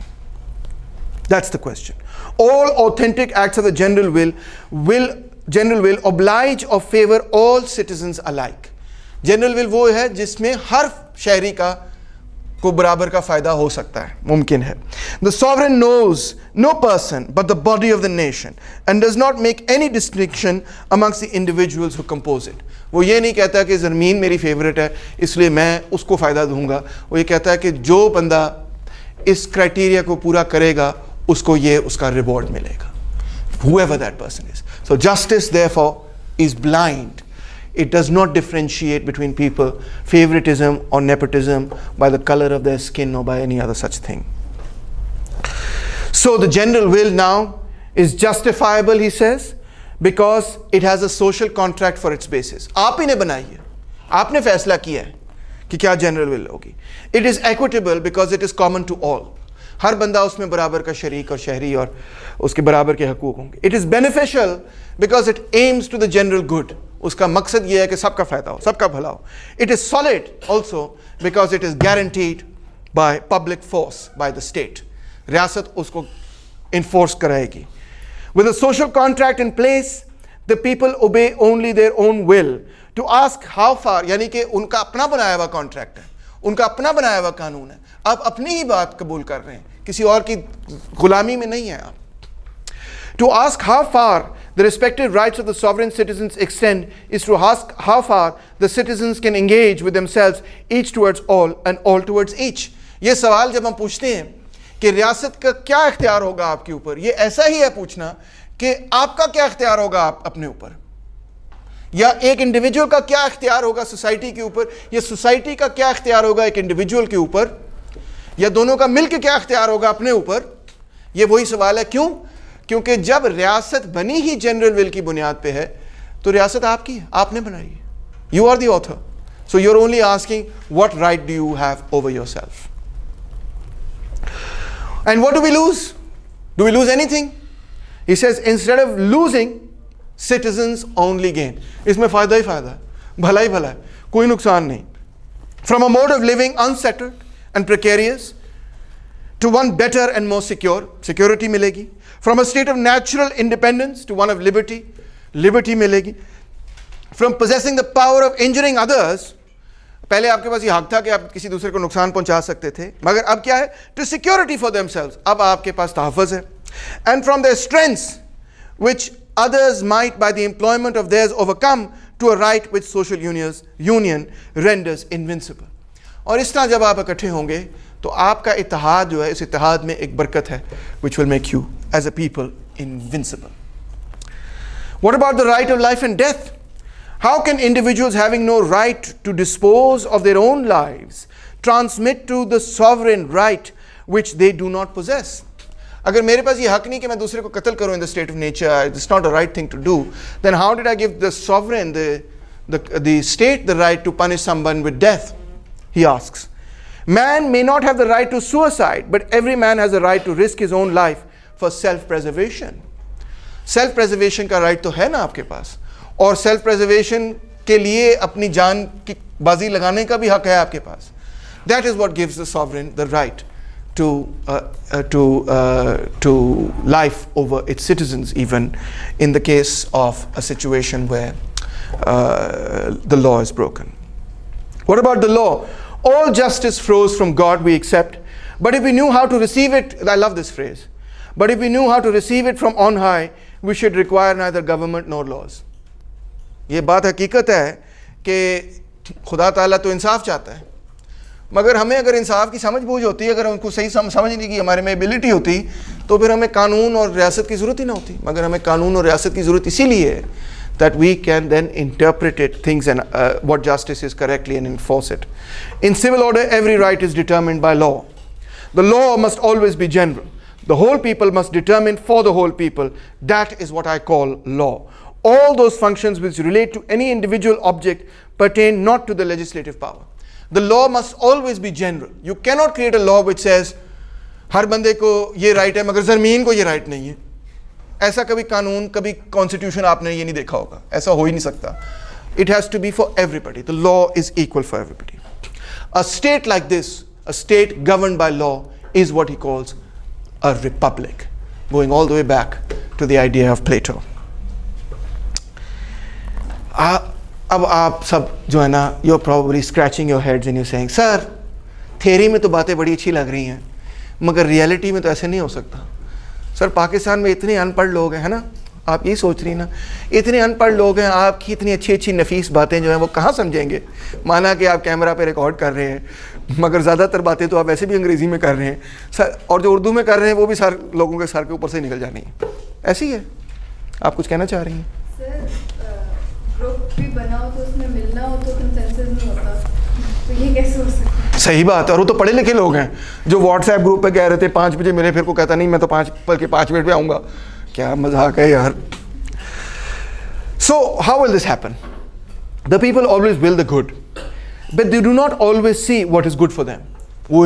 That's the question. All authentic acts of the general will will general will oblige or favor all citizens alike. General will वो है जिसमें हर शहरी का को बराबर का फायदा हो सकता है, मुमकिन है. The sovereign knows no person but the body of the nation and does not make any distinction amongst the individuals who compose it. वो ये नहीं कहता कि ज़मीन मेरी फेवरेट है इसलिए मैं उसको फ़ायदा दूंगा, वो ये कहता है कि जो बंदा इस क्राइटेरिया को पूरा करेगा उसको ये उसका रिवॉर्ड मिलेगा, whoever that person is. So justice therefore is blind. It does not differentiate between people, favoritism or nepotism by the color of their skin or by any other such thing. So the general will now is justifiable, he says, because it has a social contract for its basis. आप ही ने बनाई है, आपने फैसला किया है कि क्या general will होगी. It is equitable because it is common to all. हर बंदा उसमें बराबर का शरीक और शहरी और उसके बराबर के हकूक होंगे. It is beneficial because it aims to the general good. उसका मकसद ये है कि सबका फ़ायदा हो, सबका भला हो. It is solid also because it is guaranteed by public force, by the state. रियासत उसको इन्फोर्स कराएगी. With a social contract in place the people obey only their own will. To ask how far, यानी कि उनका अपना बनाया हुआ contract है, उनका अपना बनाया हुआ कानून है, आप अपनी ही बात कबूल कर रहे हैं, किसी और की गुलामी में नहीं है आप. To ask how far the respective rights of the sovereign citizens extend is to ask how far the citizens can engage with themselves, each towards all and all towards each. ये सवाल जब हम पूछते हैं कि रियासत का क्या इख्तियार होगा आपके ऊपर, ये ऐसा ही है पूछना कि आपका क्या इख्तियार होगा आप अपने ऊपर, या एक इंडिविजुअल का क्या इख्तियार होगा सोसाइटी के ऊपर, या सोसाइटी का क्या इख्तियार होगा एक इंडिविजुअल के ऊपर, या दोनों का मिलकर क्या इख्तियार होगा अपने ऊपर. ये वही सवाल है. क्यों? क्योंकि जब रियासत बनी ही जनरल विल की बुनियाद पे है तो रियासत आपकी है, आपने बनाई है. You are the author, so you are only asking what right do you have over yourself and what do we lose. Do we lose anything? He says instead of losing citizens only gain. इसमें फायदा ही फायदा है, भला ही भला है, कोई नुकसान नहीं. From a mode of living unsettled and precarious to one better and more secure, security milegi. From a state of natural independence to one of liberty, liberty milegi. From possessing the power of injuring others, पहले आपके पास ये हक था कि आप किसी दूसरे को नुकसान पहुंचा सकते थे, मगर अब क्या है? To security for themselves, अब आपके पास तहफ़्फ़ुज़ है. And from their strengths which others might by the employment of theirs overcome to a right which social unions, union renders invincible. और इस तरह जब आप इकट्ठे होंगे तो आपका इत्तेहाद जो है, इस इत्तेहाद में एक बरकत है which will make you as a people invincible. What about the right of life and death? How can individuals having no right to dispose of their own lives transmit to the sovereign right which they do not possess? अगर मेरे पास ये हक नहीं कि मैं दूसरे को कत्ल करूँ in the state of nature, it's not a right thing to do, then how did I give the sovereign the state the right to punish someone with death? He asks, man may not have the right to suicide, but every man has the right to risk his own life for self-preservation. Self-preservation का right तो है ना आपके पास, और self-preservation के लिए अपनी जान की बाजी लगाने का भी हक है आपके पास. That is what gives the sovereign the right to uh, uh, to uh, to life over its citizens, even in the case of a situation where uh, the law is broken. What about the law? All justice flows from God, we accept, but if we knew how to receive it, I love this phrase, but if we knew how to receive it from on high, we should require neither government nor laws. ये बात हकीकत है कि खुदा ताला तो इंसाफ चाहता है, मगर हमें अगर इंसाफ की समझ बूझ होती, अगर उनको सही समझने की हमारे में एबिलिटी होती, तो फिर हमें कानून और रियासत की ज़रूरत ही ना होती, मगर हमें कानून और रियासत की ज़रूरत इसीलिए है that we can then interpret it, things and uh, what justice is correctly and enforce it. In civil order, every right is determined by law. The law must always be general. The whole people must determine for the whole people. That is what I call law. All those functions which relate to any individual object pertain not to the legislative power. The law must always be general. You cannot create a law which says, हर बंदे को ये right है, मगर ज़मीन को ये right नहीं है. ऐसा कभी कानून कभी कॉन्स्टिट्यूशन आपने ये नहीं देखा होगा, ऐसा हो ही नहीं सकता. It has to be for everybody. The law is equal for everybody. A state like this, a state govern by law, is what he calls a republic, going all the way back to the idea of Plato. अब आप सब जो है ना, you are probably scratching your heads and you saying, sir theory में तो बातें बड़ी अच्छी लग रही हैं, मगर रियलिटी में तो ऐसे नहीं हो सकता. सर पाकिस्तान में इतने अनपढ़ लोग हैं, है ना, आप ये सोच रही ना, इतने अनपढ़ लोग हैं, आपकी इतनी अच्छी अच्छी नफीस बातें जो हैं वो कहाँ समझेंगे. माना कि आप कैमरा पे रिकॉर्ड कर रहे हैं, मगर ज़्यादातर बातें तो आप वैसे भी अंग्रेज़ी में कर रहे हैं सर, और जो उर्दू में कर रहे हैं वो भी सर लोगों के सर के ऊपर से निकल जानी है. ऐसी है. आप कुछ कहना चाह रही हैं? सही बात है, और वो तो पढ़े लिखे लोग हैं जो व्हाट्सएप ग्रुप पे कह रहे थे पाँच बजे मिले, फिर को कहता नहीं मैं तो पाँच बल्कि पाँच मिनट पे आऊँगा. क्या मजाक है यार. So how will this happen? The people always will the good, but they do not always see what is good for them. वो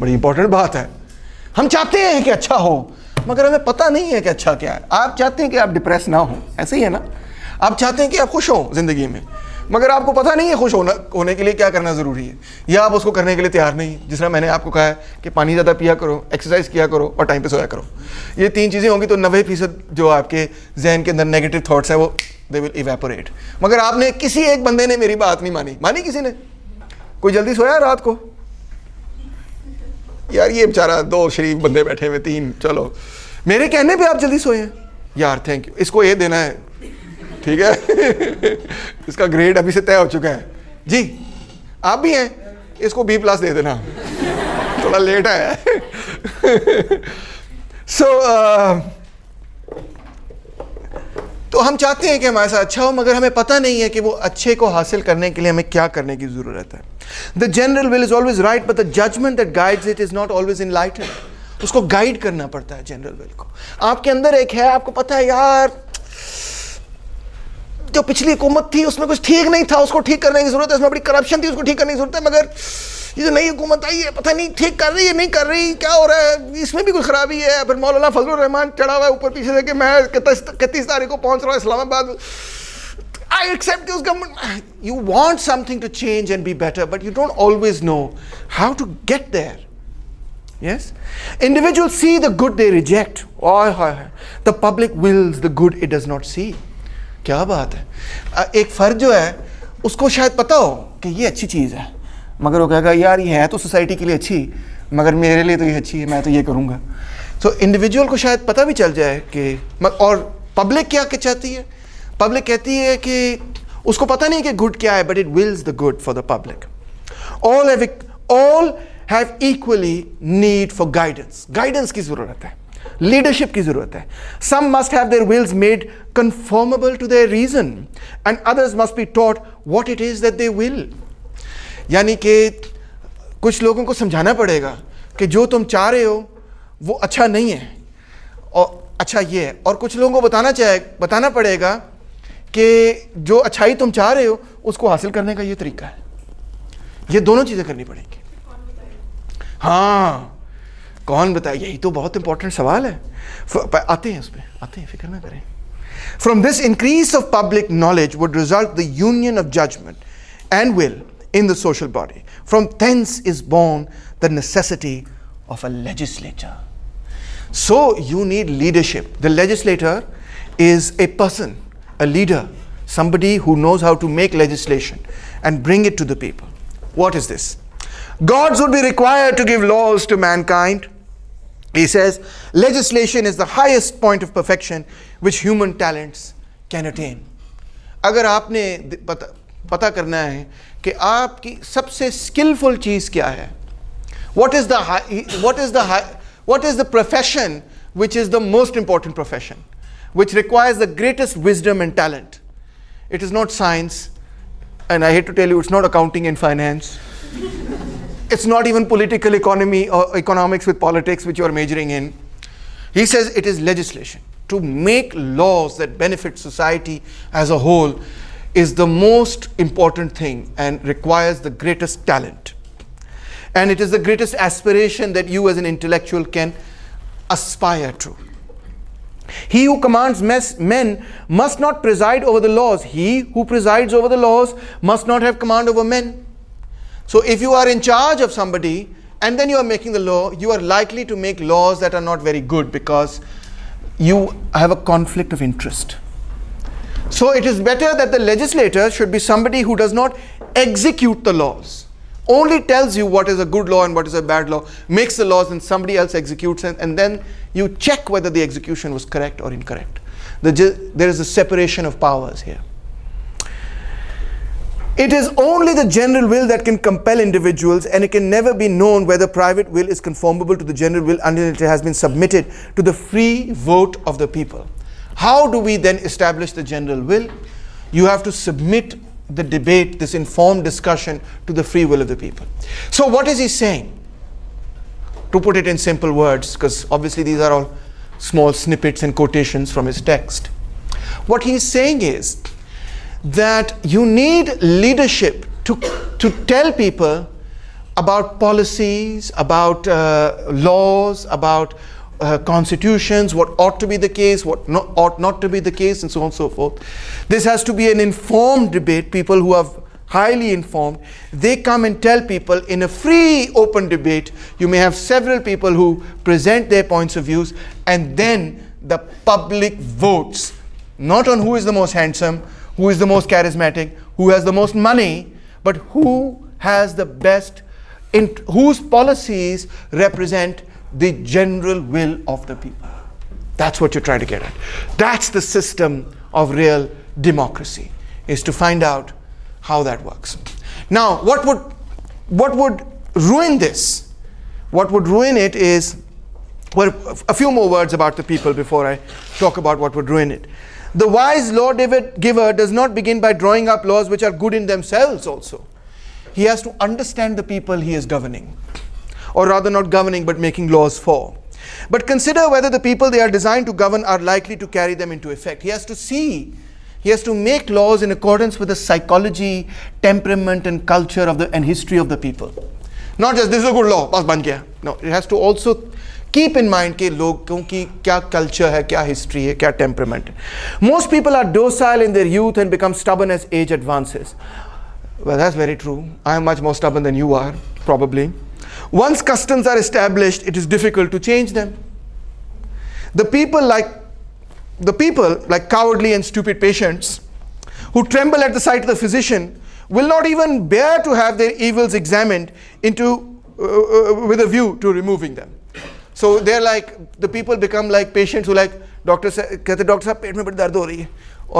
बड़ी इंपॉर्टेंट बात है. हम चाहते हैं कि अच्छा हो, मगर हमें पता नहीं है कि अच्छा क्या है. आप चाहते हैं कि आप डिप्रेस ना हो, ऐसे ही है ना. आप चाहते हैं कि आप खुश हों जिंदगी में, मगर आपको पता नहीं है खुश होना होने के लिए क्या करना ज़रूरी है, या आप उसको करने के लिए तैयार नहीं. जिस तरह मैंने आपको कहा है कि पानी ज़्यादा पिया करो, एक्सरसाइज किया करो और टाइम पे सोया करो. ये तीन चीज़ें होंगी तो नब्बे फीसद जो आपके जहन के अंदर नेगेटिव थाट्स हैं वो दे विल इवेपोरेट. मगर आपने किसी एक बंदे ने मेरी बात नहीं मानी. मानी किसी ने? कोई जल्दी सोया रात को? यार ये बेचारा दो शरीफ बंदे बैठे हुए तीन, चलो मेरे कहने पर आप जल्दी सोए. यार थैंक यू, इसको ये देना है, ठीक है. इसका ग्रेड अभी से तय हो चुका है जी. आप भी हैं, इसको बी प्लस दे देना, थोड़ा लेट आया. सो तो हम चाहते हैं कि हमारे साथ अच्छा हो, मगर हमें पता नहीं है कि वो अच्छे को हासिल करने के लिए हमें क्या करने की ज़रूरत है. The general will is always right, but the judgment that guides it is not always enlightened. उसको गाइड करना पड़ता है जनरल विल को. आपके अंदर एक है, आपको पता है यार जो पिछली हुकूमत थी उसमें कुछ ठीक नहीं था, उसको ठीक करने की ज़रूरत है. इसमें बड़ी करप्शन थी, उसको ठीक करने की ज़रूरत है. मगर ये जो नई हुकूमत आई है, पता नहीं ठीक कर रही है नहीं कर रही, क्या हो रहा है, इसमें भी कुछ खराबी है. फिर मौलाना फजलुर रहमान चढ़ा हुआ है ऊपर पीछे से कि मैं इकतीस तारीख को पहुंच रहा हूँ Islamabad, I accept this government. You want something to change and be better, but you don't always know how to get there. Yes, individuals see the good they reject. Oh, the public wills the good it does not see. क्या बात है. एक फ़र्द जो है उसको शायद पता हो कि ये अच्छी चीज़ है, मगर वो कहेगा यार ये है तो सोसाइटी के लिए अच्छी, मगर मेरे लिए तो ये अच्छी है, मैं तो ये करूँगा. सो इंडिविजुअल को शायद पता भी चल जाए कि, और पब्लिक क्या चाहती है? पब्लिक कहती है कि उसको पता नहीं कि गुड क्या है, but it wills the good for the public. All have all have equally need for guidance. Guidance की ज़रूरत है, लीडरशिप की जरूरत है. Some must have their wills made conformable to their reason and others must be taught what it is that they will. यानी कि कुछ लोगों को समझाना पड़ेगा कि जो तुम चाह रहे हो वो अच्छा नहीं है और अच्छा ये है, और कुछ लोगों को बताना चाहे बताना पड़ेगा कि जो अच्छाई तुम चाह रहे हो उसको हासिल करने का ये तरीका है. ये दोनों चीज़ें करनी पड़ेंगी. हाँ कौन बताए, यही तो बहुत इंपॉर्टेंट सवाल है. आते हैं उसमें, आते हैं, फिक्र ना करें. From this increase of public knowledge would result the union of judgment and will in the social body. From thence is born the necessity of a legislator. So you need leadership. The legislator is a person, a leader, somebody who knows how to make legislation and bring it to the people. What is this? Gods would be required to give laws to mankind. He says, legislation is the highest point of perfection which human talents can attain. अगर आपने पता, पता करना है कि आपकी सबसे skillful चीज़ क्या है? What is the what is the what is the profession which is the most important profession, which requires the greatest wisdom and talent? It is not science, and I hate to tell you, it's not accounting and finance. It's not even political economy or economics with politics, which you are majoring in. He says it is legislation. To make laws that benefit society as a whole is the most important thing and requires the greatest talent. And it is the greatest aspiration that you as an intellectual can aspire to. He who commands men must not preside over the laws. He who presides over the laws must not have command over men. So if you are in charge of somebody and then you are making the law, you are likely to make laws that are not very good because you have a conflict of interest. So it is better that the legislator should be somebody who does not execute the laws, only tells you what is a good law and what is a bad law, makes the laws and somebody else executes it, and then you check whether the execution was correct or incorrect. The, there is a separation of powers here. It is only the general will that can compel individuals, and it can never be known whether private will is conformable to the general will until it has been submitted to the free vote of the people. How do we then establish the general will? You have to submit the debate, this informed discussion, to the free will of the people. So what is he saying? To put it in simple words, because obviously these are all small snippets and quotations from his text. What he is saying is that you need leadership to, to tell people about policies, about uh, laws, about Uh, constitutions, what ought to be the case, what not, ought not to be the case, and so on and so forth. This has to be an informed debate. People who are highly informed, they come and tell people in a free, open debate. You may have several people who present their points of views, and then the public votes, not on who is the most handsome, who is the most charismatic, who has the most money, but who has the best, in whose policies represent the general will of the people. That's what you're trying to get at. That's the system of real democracy, is to find out how that works. Now, what would, what would ruin this? What would ruin it is, well, a few more words about the people before I talk about what would ruin it. The wise lawgiver does not begin by drawing up laws which are good in themselves also. He has to understand the people he is governing. Or rather not governing, but making laws for. But consider whether the people they are designed to govern are likely to carry them into effect. He has to see, he has to make laws in accordance with the psychology, temperament and culture of the, and history of the people. Not just, this is a good law, bas ban gaya. No, it has to also keep in mind ke logon ki kya culture hai, kya history hai, kya temperament hai. Most people are docile in their youth and become stubborn as age advances. Well, that's very true. I am much more stubborn than you are, probably. Once customs are established, it is difficult to change them. The people like, the people, like cowardly and stupid patients, who tremble at the sight of the physician, will not even bear to have their evils examined into, uh, uh, with a view to removing them. So they're like, the people become like patients who like, doctor say, doctor sahab, pet mein badi dard ho rahi hai.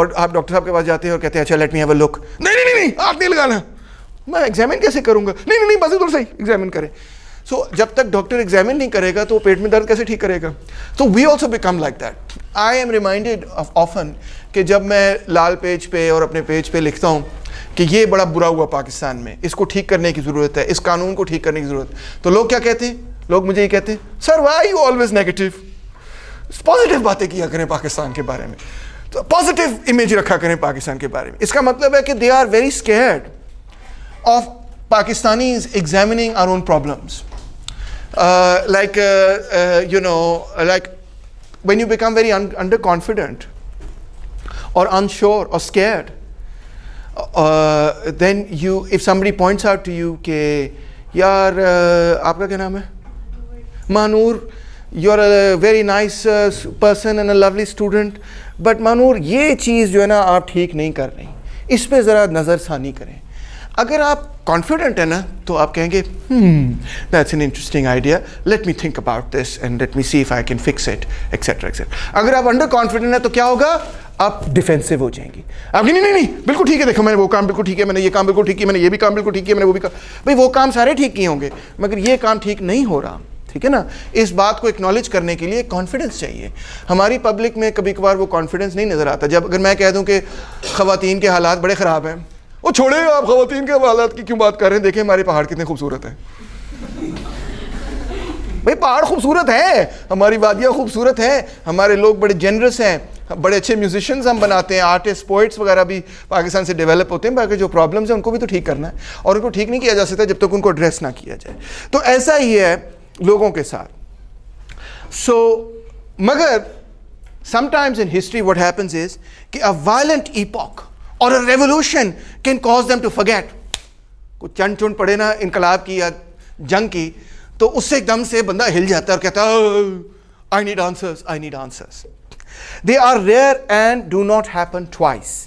Aur aap doctor sahab ke paas jate ho aur kehte hai, acha, let me have a look. No, no, no, no, aankh nahi lagana. मैं examine कैसे करूंगा? नहीं नहीं नहीं बस इधर से he examine करें. So जब तक डॉक्टर एग्जामिन नहीं करेगा तो पेट में दर्द कैसे ठीक करेगा? So we also become like that. I am reminded of often कि जब मैं लाल पेज पे और अपने पेज पे लिखता हूँ कि ये बड़ा बुरा हुआ पाकिस्तान में, इसको ठीक करने की ज़रूरत है, इस कानून को ठीक करने की ज़रूरत है. तो लोग क्या कहते हैं? लोग मुझे ये कहते हैं, sir why you always negative, positive बातें किया करें पाकिस्तान के बारे में, तो पॉजिटिव इमेज रखा करें पाकिस्तान के बारे में. इसका मतलब है कि they are very scared of Pakistanis examining our own problems. Uh, like, uh, uh, you know, like when you become very un underconfident or unsure or scared, uh, then you, if somebody points out to you, ke, yaar, uh, aapka kya naam hai? Manur, you're a very nice uh, person and a lovely student, but Manur, ये चीज़ जो है ना आप ठीक नहीं कर रही, इस पे ज़रा नज़रसानी करें. अगर आप confident है ना, तो आप कहेंगे, hmm, that's an interesting idea. Let me think about this and let me see if I can fix it, et cetera, et cetera. अगर आप under confident हैं, तो क्या होगा? आप defensive हो जाएंगी. आप नहीं नहीं नहीं, बिल्कुल ठीक है. देखो मैंने वो काम बिल्कुल ठीक है, मैंने ये काम बिल्कुल ठीक है, मैंने ये भी काम बिल्कुल ठीक है, मैंने वो भी काम. भाई वो काम सारे ठीक ही होंगे, मगर ये काम ठीक नहीं हो रहा. ठीक है ना, इस बात को एक्नॉलेज करने के लिए कॉन्फिडेंस चाहिए. हमारी पब्लिक में कभी कभार वो कॉन्फिडेंस नहीं नज़र आता. जब अगर मैं कह दूं कि ख़वातीन के हालात बड़े ख़राब हैं, वो छोड़े आप ख़वातीन के हालात की क्यों बात कर रहे हैं, देखें हमारे पहाड़ कितने खूबसूरत हैं. भाई पहाड़ खूबसूरत है, हमारी वादियाँ खूबसूरत हैं, हमारे लोग बड़े जनरस हैं, बड़े अच्छे म्यूजिशंस हम बनाते हैं, आर्टिस्ट पोइट्स वगैरह भी पाकिस्तान से डेवलप होते हैं. बाकी जो प्रॉब्लम्स हैं उनको भी तो ठीक करना है, और उनको ठीक नहीं किया जा सकता जब तक उनको एड्रेस ना किया जाए. तो ऐसा ही है लोगों के साथ. सो मगर sometimes in history what happens is कि a violent epoch or a revolution can cause them to forget. कुछ चंड चुन पड़े ना इनकलाब की या जंग की, तो उससे एकदम से बंदा हिल जाता है और कहता है I need answers, I need answers. They are rare and do not happen twice.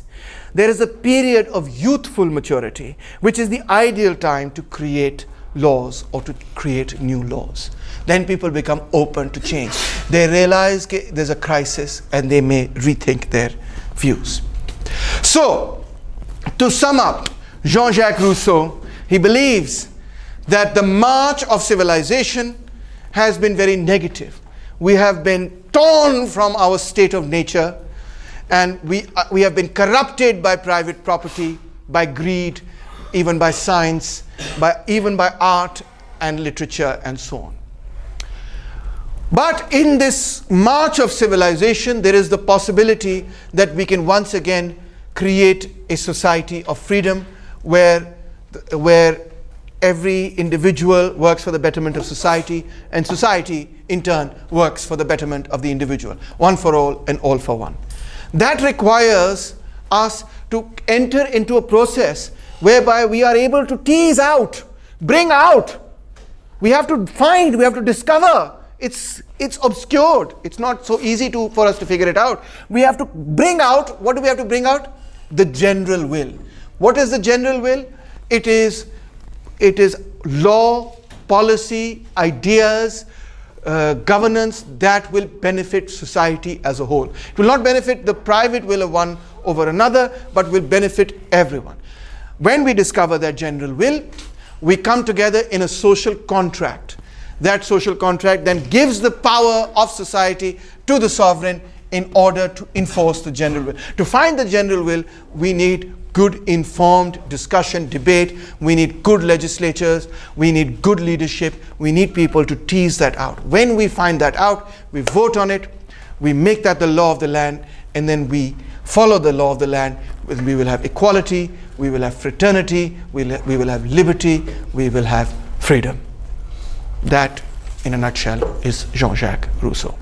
There is a period of youthful maturity which is the ideal time to create laws or to create new laws. Then people become open to change. They realize there's a crisis and they may rethink their views. So, to sum up, Jean-Jacques Rousseau, he believes that the march of civilization has been very negative. We have been torn from our state of nature and we, uh, we have been corrupted by private property, by greed, even by science, by even by art and literature and so on. But in this march of civilization, there is the possibility that we can once again create a society of freedom where, where every individual works for the betterment of society and society in turn works for the betterment of the individual. One for all and all for one. That requires us to enter into a process whereby we are able to tease out, bring out. We have to find, we have to discover. It's, it's obscured. It's not so easy to, for us to figure it out. We have to bring out, what do we have to bring out? The general will. What is the general will? It is, it is law, policy, ideas, uh, governance that will benefit society as a whole. It will not benefit the private will of one over another, but will benefit everyone. When we discover that general will, we come together in a social contract. That social contract then gives the power of society to the sovereign in order to enforce the general will. To find the general will, we need good informed discussion, debate. We need good legislatures. We need good leadership. We need people to tease that out. When we find that out, we vote on it. We make that the law of the land, and then we follow the law of the land. We will have equality, we will have fraternity, we will have liberty, we will have freedom. That, in a nutshell, is Jean-Jacques Rousseau.